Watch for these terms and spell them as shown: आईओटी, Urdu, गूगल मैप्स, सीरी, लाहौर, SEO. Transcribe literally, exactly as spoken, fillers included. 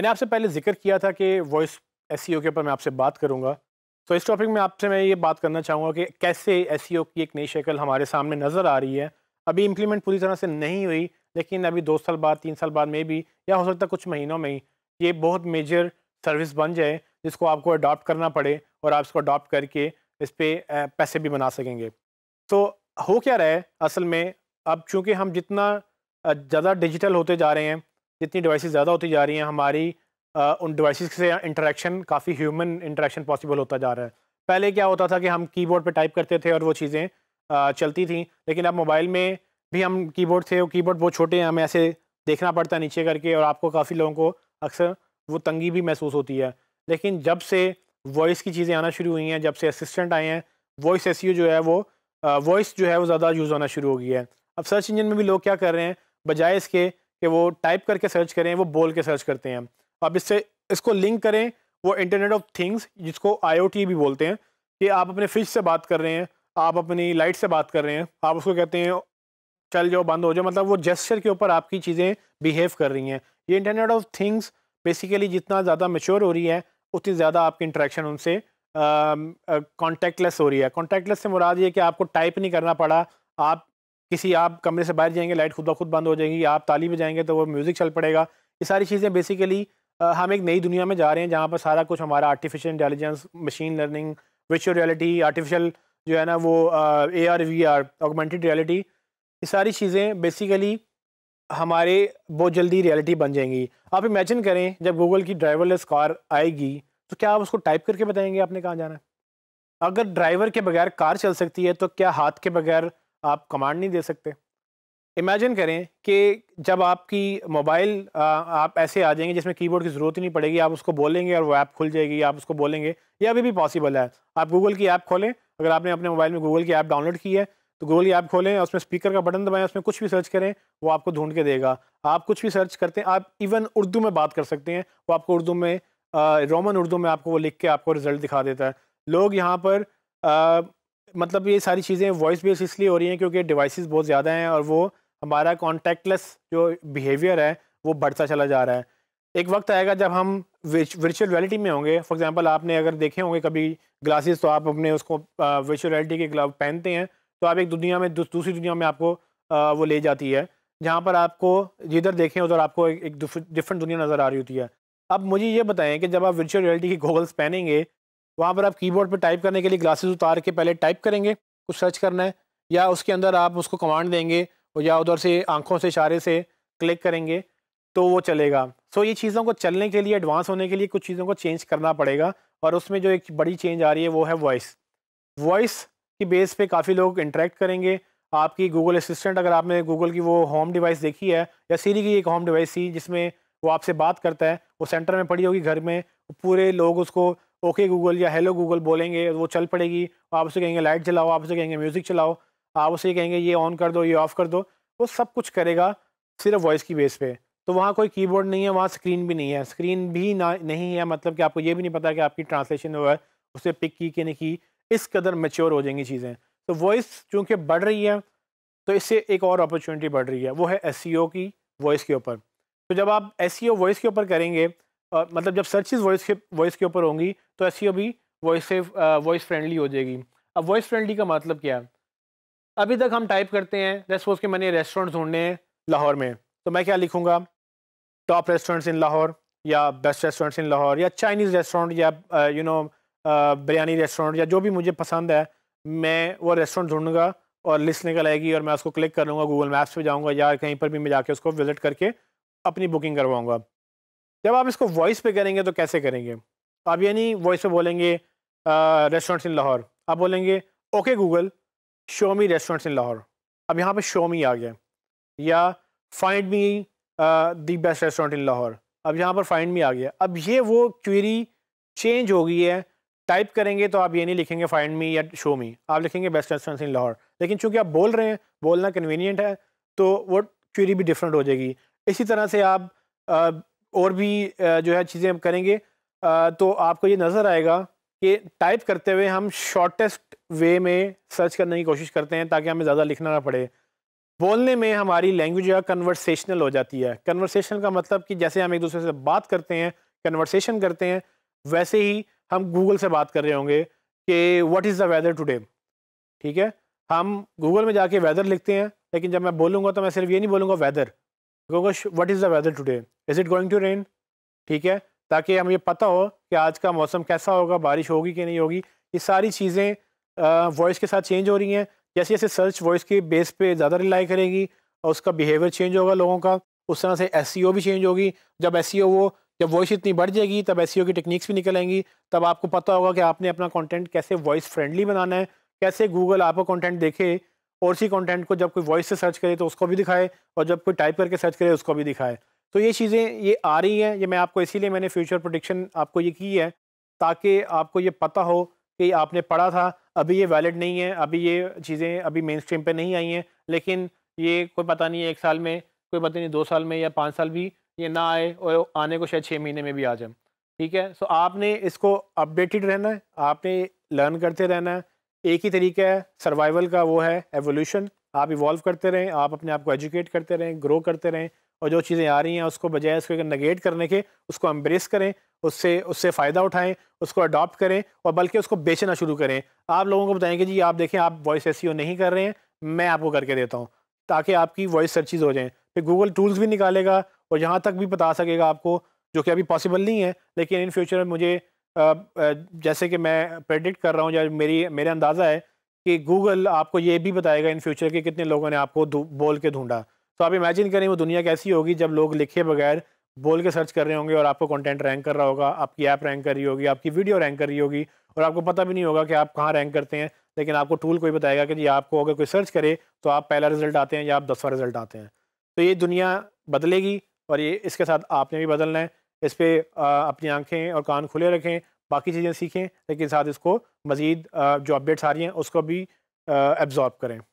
मैंने आपसे पहले जिक्र किया था कि वॉइस एसईओ के ऊपर मैं आपसे बात करूंगा, तो इस टॉपिक में आपसे मैं ये बात करना चाहूँगा कि कैसे एसईओ की एक नई शक्ल हमारे सामने नज़र आ रही है। अभी इम्प्लीमेंट पूरी तरह से नहीं हुई, लेकिन अभी दो साल बाद तीन साल बाद में भी, या हो सकता है कुछ महीनों में ही, ये बहुत मेजर सर्विस बन जाए जिसको आपको अडॉप्ट करना पड़े और आप इसको अडॉप्ट करके इस पर पैसे भी बना सकेंगे। तो हो क्या रहा है असल में, अब चूँकि हम जितना ज़्यादा डिजिटल होते जा रहे हैं, जितनी डिवाइसेस ज़्यादा होती जा रही हैं, हमारी आ, उन डिवाइसेस से इंटरेक्शन, काफ़ी ह्यूमन इंटरेक्शन पॉसिबल होता जा रहा है। पहले क्या होता था कि हम कीबोर्ड पे टाइप करते थे और वो चीज़ें चलती थी, लेकिन अब मोबाइल में भी हम कीबोर्ड से, वो कीबोर्ड बहुत छोटे हैं, हमें ऐसे देखना पड़ता है नीचे करके, और आपको काफ़ी लोगों को अक्सर वो तंगी भी महसूस होती है। लेकिन जब से वॉइस की चीज़ें आना शुरू हुई हैं, जब से असिस्टेंट आए हैं, वॉइस एसईओ जो है वो वॉइस जो है वो ज़्यादा यूज़ होना शुरू हो गई है। अब सर्च इंजन में भी लोग क्या कर रहे हैं, बजाय इसके कि वो टाइप करके सर्च करें, वो बोल के सर्च करते हैं। अब इससे इसको लिंक करें वो इंटरनेट ऑफ थिंग्स, जिसको आईओटी भी बोलते हैं, कि आप अपने फ्रिज से बात कर रहे हैं, आप अपनी लाइट से बात कर रहे हैं, आप उसको कहते हैं चल जाओ, बंद हो जाओ, मतलब वो जेस्चर के ऊपर आपकी चीज़ें बिहेव कर रही हैं। ये इंटरनेट ऑफ थिंग्स बेसिकली जितना ज़्यादा मैच्योर हो रही है, उतनी ज़्यादा आपकी इंटरेक्शन उनसे कॉन्टैक्टलेस हो रही है। कॉन्टैक्टलेस से मुराद ये कि आपको टाइप नहीं करना पड़ा, आप किसी, आप कमरे से बाहर जाएंगे लाइट खुद ब खुद बंद हो जाएगी, आप ताली बजाएंगे तो वो म्यूज़िक चल पड़ेगा। ये सारी चीज़ें बेसिकली हम एक नई दुनिया में जा रहे हैं जहाँ पर सारा कुछ हमारा artificial intelligence, machine learning, virtual reality, artificial जो है ना वो A R V R augmented reality, ये सारी चीज़ें बेसिकली हमारे बहुत जल्दी रियलिटी बन जाएंगी। आप इमेजिन करें जब गूगल की ड्राइवरलेस कार आएगी तो क्या आप उसको टाइप करके बताएंगे आपने कहाँ जाना है? अगर ड्राइवर के बगैर कार चल सकती है तो क्या हाथ के बगैर आप कमांड नहीं दे सकते? इमेजिन करें कि जब आपकी मोबाइल, आप ऐसे आ जाएंगे जिसमें कीबोर्ड की ज़रूरत ही नहीं पड़ेगी, आप उसको बोलेंगे और वो ऐप खुल जाएगी, आप उसको बोलेंगे। ये अभी भी पॉसिबल है। आप गूगल की ऐप खोलें, अगर आपने अपने मोबाइल में गूगल की ऐप डाउनलोड की है तो गूगल की ऐप खोलें, उसमें स्पीकर का बटन दबाएं, उसमें कुछ भी सर्च करें, वो आपको ढूंढ के देगा। आप कुछ भी सर्च करते हैं, आप इवन उर्दू में बात कर सकते हैं, वो आपको उर्दू में, रोमन उर्दू में आपको वो लिख के आपको रिज़ल्ट दिखा देता है। लोग यहाँ पर मतलब ये सारी चीज़ें वॉइस बेस्ड इसलिए हो रही हैं क्योंकि डिवाइसेस बहुत ज़्यादा हैं और वो हमारा कॉन्टैक्टलेस जो बिहेवियर है वो बढ़ता चला जा रहा है। एक वक्त आएगा जब हम वर्चुअल रियलिटी में होंगे। फॉर एग्जांपल, आपने अगर देखे होंगे कभी ग्लासेस, तो आप अपने उसको वर्चुअल रियलिटी के ग्लव पहनते हैं तो आप एक दुनिया में, दूसरी दुनिया में आपको आ, वो ले जाती है जहाँ पर आपको जिधर देखें उधर आपको एक, एक डिफरेंट दुनिया नज़र आ रही होती है। अब मुझे ये बताएं कि जब आप वर्चुअल रियलिटी की गॉगल्स पहनेंगे, वहाँ पर आप कीबोर्ड पर टाइप करने के लिए ग्लासेस उतार के पहले टाइप करेंगे कुछ सर्च करना है, या उसके अंदर आप उसको कमांड देंगे और या उधर से आंखों से इशारे से क्लिक करेंगे तो वो चलेगा। सो ये चीज़ों को चलने के लिए, एडवांस होने के लिए कुछ चीज़ों को चेंज करना पड़ेगा, और उसमें जो एक बड़ी चेंज आ रही है वो है वॉइस। वॉइस की बेस पे काफ़ी लोग इंटरेक्ट करेंगे। आपकी गूगल असिस्टेंट, अगर आपने गूगल की वो होम डिवाइस देखी है, या सीरी की एक होम डिवाइस थी जिसमें वो आपसे बात करता है, वो सेंटर में पड़ी होगी घर में, पूरे लोग उसको ओके गूगल या हेलो गूगल बोलेंगे, वो चल पड़ेगी। आप उसे कहेंगे लाइट जलाओ, आप उसे कहेंगे म्यूज़िक चलाओ, आप उसे कहेंगे ये ऑन कर दो, ये ऑफ़ कर दो, वो सब कुछ करेगा सिर्फ वॉइस की बेस पे। तो वहाँ कोई कीबोर्ड नहीं है, वहाँ स्क्रीन भी नहीं है, स्क्रीन भी ना नहीं है, मतलब कि आपको ये भी नहीं पता कि आपकी ट्रांसलेशन जो है उसे पिक की कि नहीं की। इस कदर मैच्योर हो जाएंगी चीज़ें। तो वॉइस चूँकि बढ़ रही है, तो इससे एक और अपॉर्चुनिटी बढ़ रही है, वो है एसईओ की वॉइस के ऊपर। तो जब आप एसईओ वॉइस के ऊपर करेंगे, Uh, मतलब जब सर्चेज वॉइस के वॉइस के ऊपर होंगी तो एसईओ भी वॉइस से वॉइस फ्रेंडली हो जाएगी। अब वॉइस फ्रेंडली का मतलब क्या है? अभी तक हम टाइप करते हैं, लेट्स सपोज कि मैंने रेस्टोरेंट ढूंढने हैं लाहौर में, तो मैं क्या लिखूंगा, टॉप रेस्टोरेंट्स इन लाहौर, या बेस्ट रेस्टोरेंट्स इन लाहौर, या चाइनीज़ रेस्टोरेंट, या यू नो बिरयानी रेस्टोरेंट, या जो भी मुझे पसंद है, मैं वो रेस्टोरेंट ढूँढूँगा और लिस्ट निकल आएगी और मैं उसको क्लिक कर लूँगा, गूगल मैप्स पर जाऊँगा या कहीं पर भी मैं जाके उसको विजिट करके अपनी बुकिंग करवाऊँगा। जब आप इसको वॉइस पे करेंगे तो कैसे करेंगे? आप ये नहीं वॉइस पे बोलेंगे रेस्टोरेंट्स इन लाहौर, आप बोलेंगे okay Google show me restaurants in लाहौर। अब यहाँ पे शो मी आ गया, या find me the best restaurant in लाहौर, अब यहाँ पर फाइंड मी आ गया। अब ये वो क्वेरी चेंज हो गई है। टाइप करेंगे तो आप ये नहीं लिखेंगे फाइंड मी या शो मी, आप लिखेंगे बेस्ट रेस्टोरेंट्स इन लाहौर। लेकिन चूँकि आप बोल रहे हैं, बोलना कन्वीनियंट है, तो वो क्वेरी भी डिफरेंट हो जाएगी। इसी तरह से आप आ, और भी जो है चीज़ें हम करेंगे तो आपको ये नज़र आएगा कि टाइप करते हुए हम शॉर्टेस्ट वे में सर्च करने की कोशिश करते हैं ताकि हमें ज़्यादा लिखना ना पड़े। बोलने में हमारी लैंग्वेज जो है कन्वर्सेशनल हो जाती है। कन्वर्सेशन का मतलब कि जैसे हम एक दूसरे से बात करते हैं, कन्वर्सेशन करते हैं, वैसे ही हम गूगल से बात कर रहे होंगे कि what is the weather today. ठीक है, हम गूगल में जाके वेदर लिखते हैं, लेकिन जब मैं बोलूँगा तो मैं सिर्फ ये नहीं बोलूँगा वेदर, कहूँगा what is the weather today, is it going to rain. ठीक है, ताकि हमें पता हो कि आज का मौसम कैसा होगा, बारिश होगी कि नहीं होगी। ये सारी चीज़ें वॉइस के साथ चेंज हो रही हैं। जैसे जैसे सर्च वॉइस के बेस पे ज़्यादा रिलाई करेगी और उसका बिहेवियर चेंज होगा लोगों का, उस तरह से एसईओ भी चेंज होगी। जब एसईओ वो जब वॉइस इतनी बढ़ जाएगी तब एसईओ की टेक्निक्स भी निकल आएंगी। तब आपको पता होगा कि आपने अपना कंटेंट कैसे वॉइस फ्रेंडली बनाना है, कैसे गूगल आपका कंटेंट देखे और उसी कंटेंट को जब कोई वॉइस से सर्च करे तो उसको भी दिखाए और जब कोई टाइप करके सर्च करे उसको भी दिखाए। तो ये चीज़ें ये आ रही हैं। ये मैं आपको इसीलिए मैंने फ्यूचर प्रोडिक्शन आपको ये की है ताकि आपको ये पता हो कि आपने पढ़ा था, अभी ये वैलिड नहीं है, अभी ये चीज़ें अभी मेन स्ट्रीम पर नहीं आई हैं, लेकिन ये कोई पता नहीं है एक साल में, कोई पता नहीं दो साल में या पाँच साल भी ये ना आए और आने को शायद छः महीने में भी आ जाए। ठीक है, सो आपने इसको अपडेटेड रहना है, आपने लर्न करते रहना है। एक ही तरीका है सर्वाइवल का, वो है एवोल्यूशन। आप इवॉल्व करते रहें, आप अपने आप को एजुकेट करते रहें, ग्रो करते रहें और जो चीज़ें आ रही हैं उसको बजाय उसको नेगेट करने के उसको एम्ब्रेस करें, उससे उससे फ़ायदा उठाएं, उसको अडॉप्ट करें और बल्कि उसको बेचना शुरू करें। आप लोगों को बताएंगे जी आप देखें आप वॉइस एसईओ नहीं कर रहे हैं, मैं आपको करके देता हूं, ताकि आपकी वॉइस सर्चिज़ हो जाएं। फिर गूगल टूल्स भी निकालेगा और यहाँ तक भी बता सकेगा आपको, जो कि अभी पॉसिबल नहीं है, लेकिन इन फ्यूचर में मुझे जैसे कि मैं प्रेडिक्ट कर रहा हूँ या मेरी मेरा अंदाज़ा है कि गूगल आपको ये भी बताएगा इन फ्यूचर के कितने लोगों ने आपको बोल के ढूँढा। तो आप इमेजिन करें वो दुनिया कैसी होगी जब लोग लिखे बगैर बोल के सर्च कर रहे होंगे और आपको कंटेंट रैंक कर रहा होगा, आपकी ऐप रैंक कर रही होगी, आपकी वीडियो रैंक कर रही होगी और आपको पता भी नहीं होगा कि आप कहाँ रैंक करते हैं, लेकिन आपको टूल कोई बताएगा कि जी आपको अगर कोई सर्च करे तो आप पहला रिजल्ट आते हैं या आप दसवां रिजल्ट आते हैं। तो ये दुनिया बदलेगी और ये इसके साथ आपने भी बदलना है। इस पर अपनी आँखें और कान खुले रखें, बाकी चीज़ें सीखें, लेकिन साथ इसको मज़ीद जो अपडेट्स आ रही हैं उसको भी एब्जॉर्ब करें।